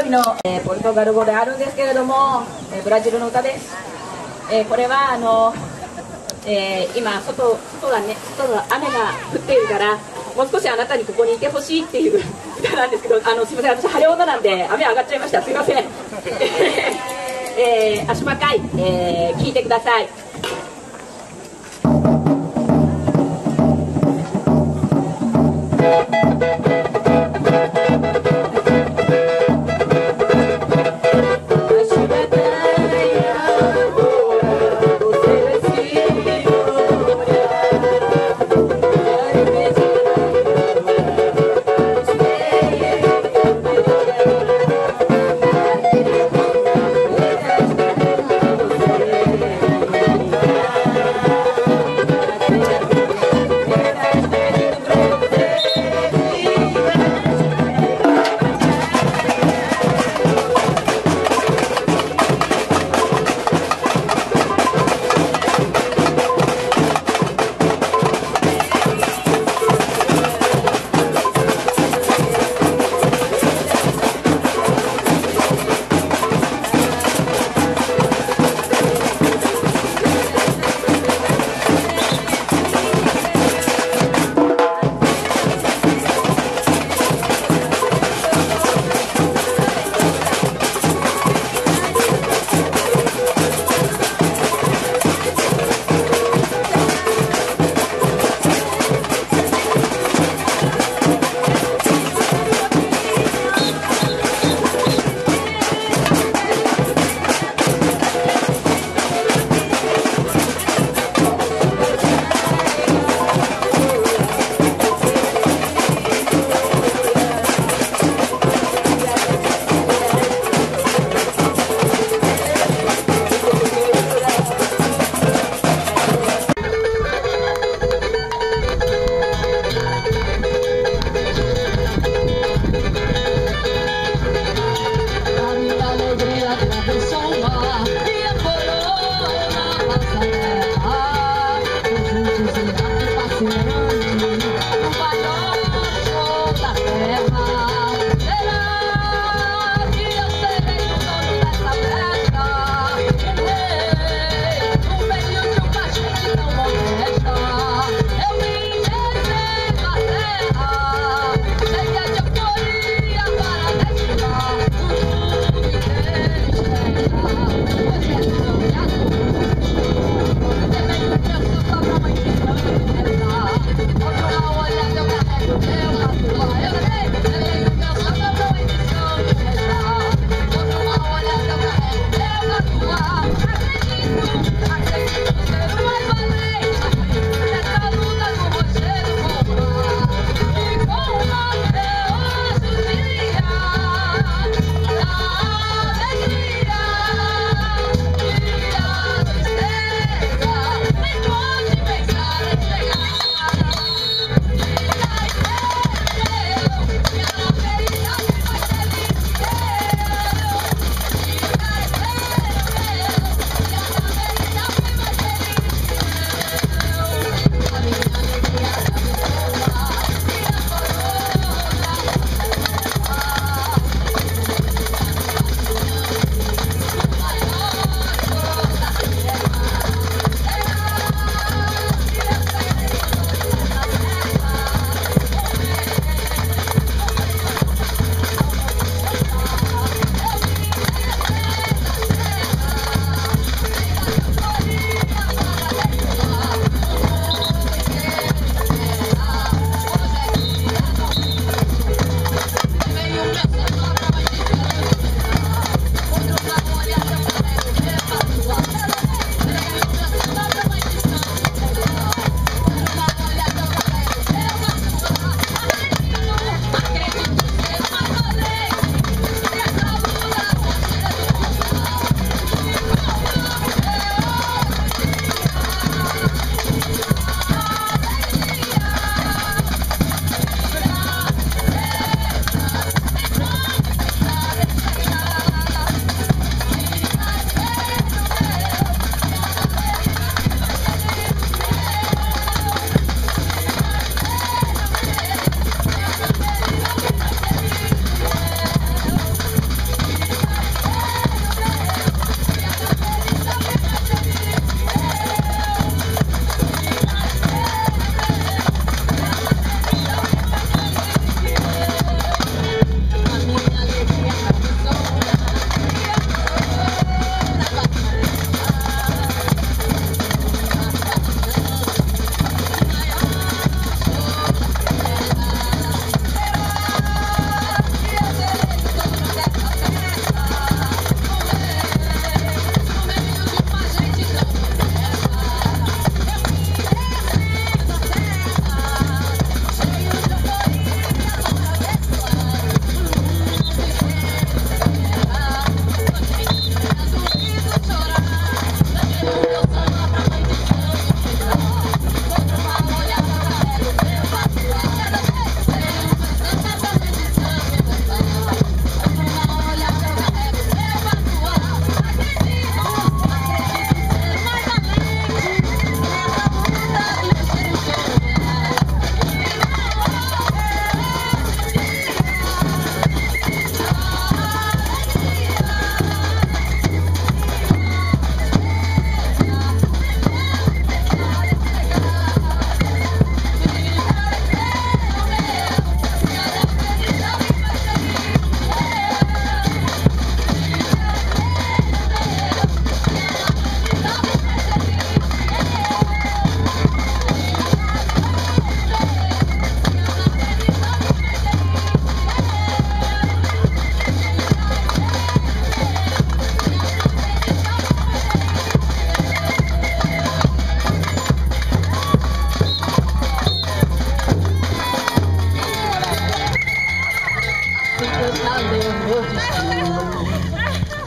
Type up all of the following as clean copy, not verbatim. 曜日の、ポルトガル語であるんですけれども、ブラジルの歌です。これは今外が雨が降っているから、もう少しあなたにここにいてほしいっていう歌なんですけど、すみません、私晴れ女なんで雨上がっちゃいました。すみません。アシュマカイ、聞いてください。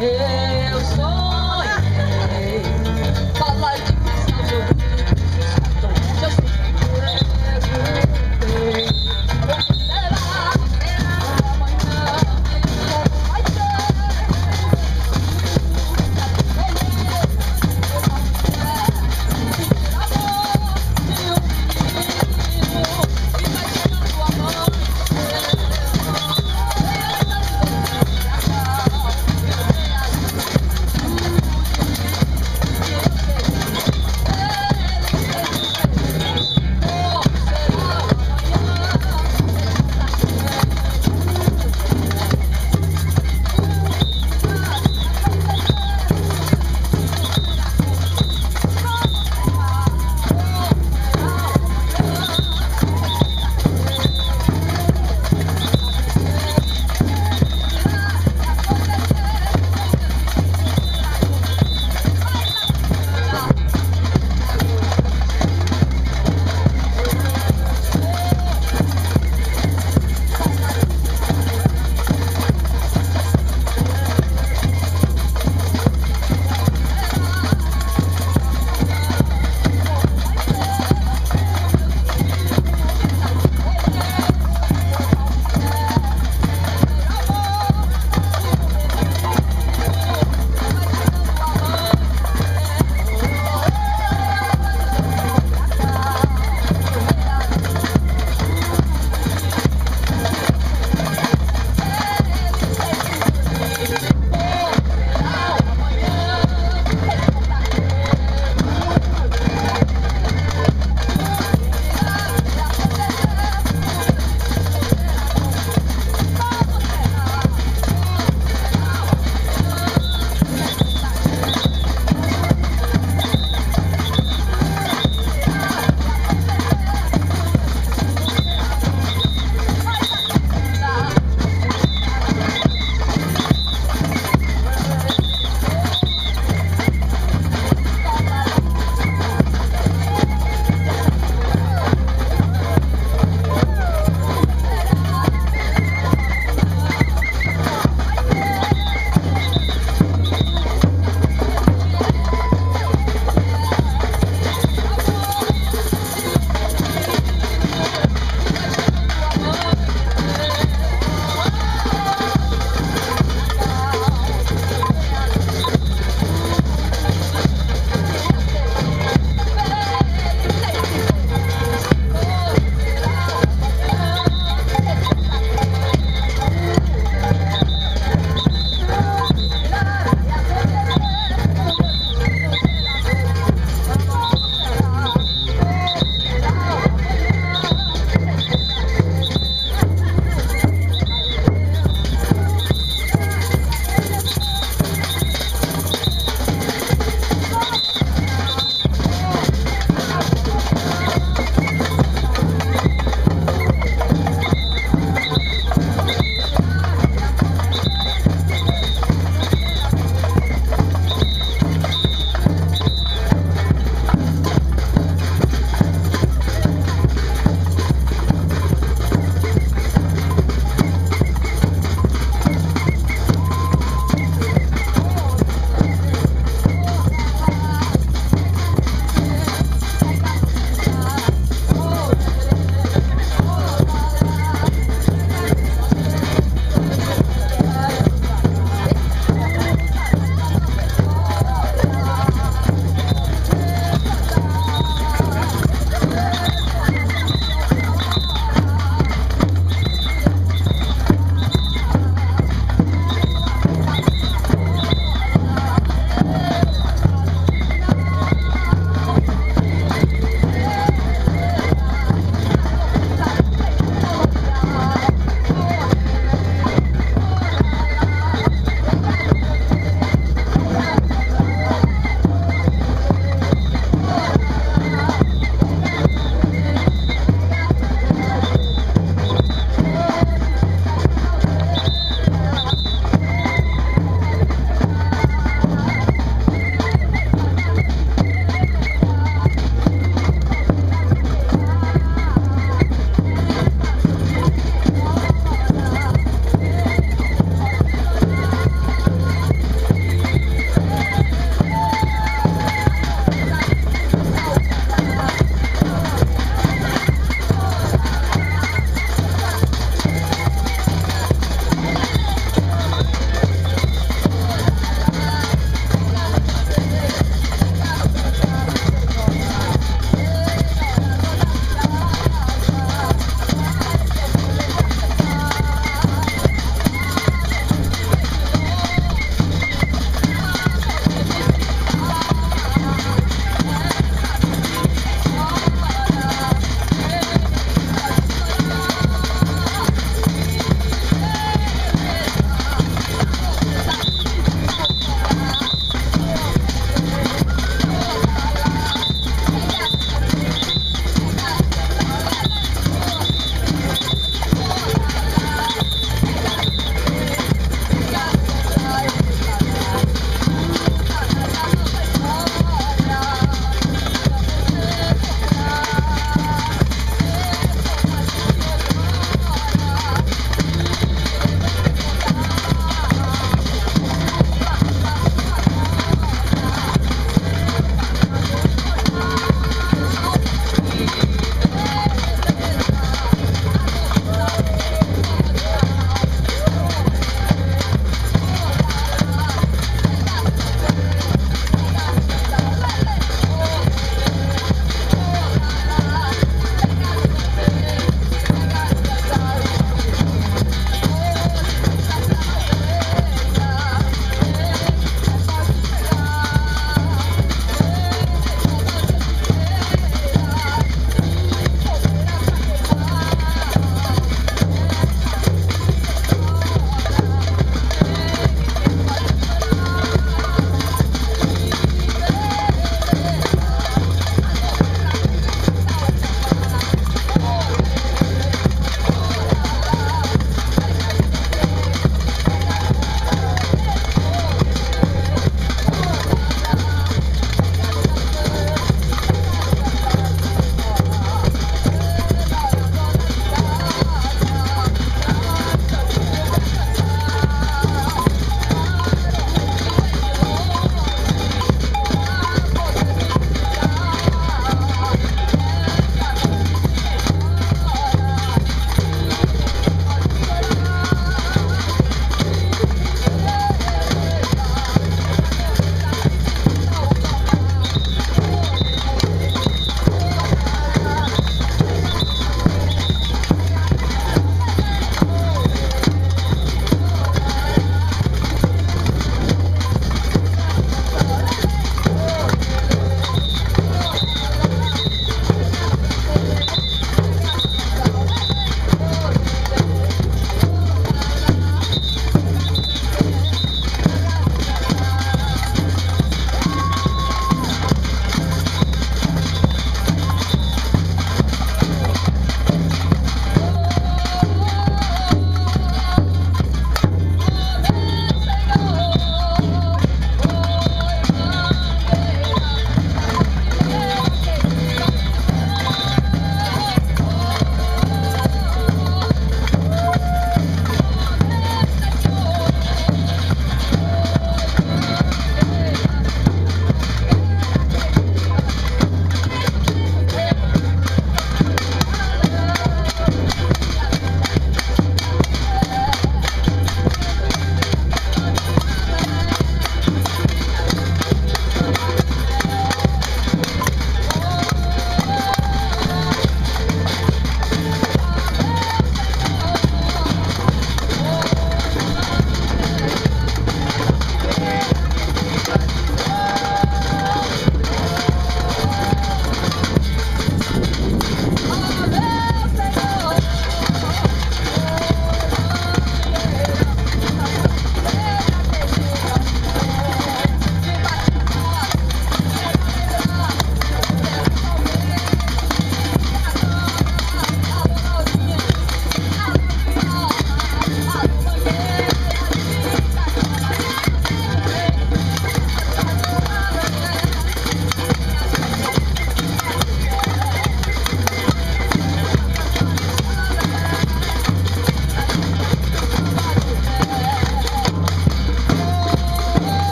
Eu sonhei, falar de pensar meu mundo de escatão. Já sei que por aí perguntei, como será que amanhã eu vai ter?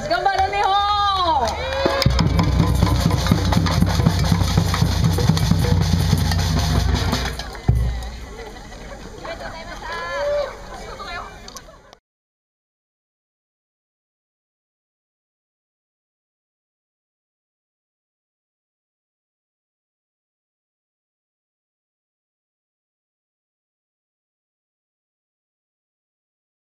Come on.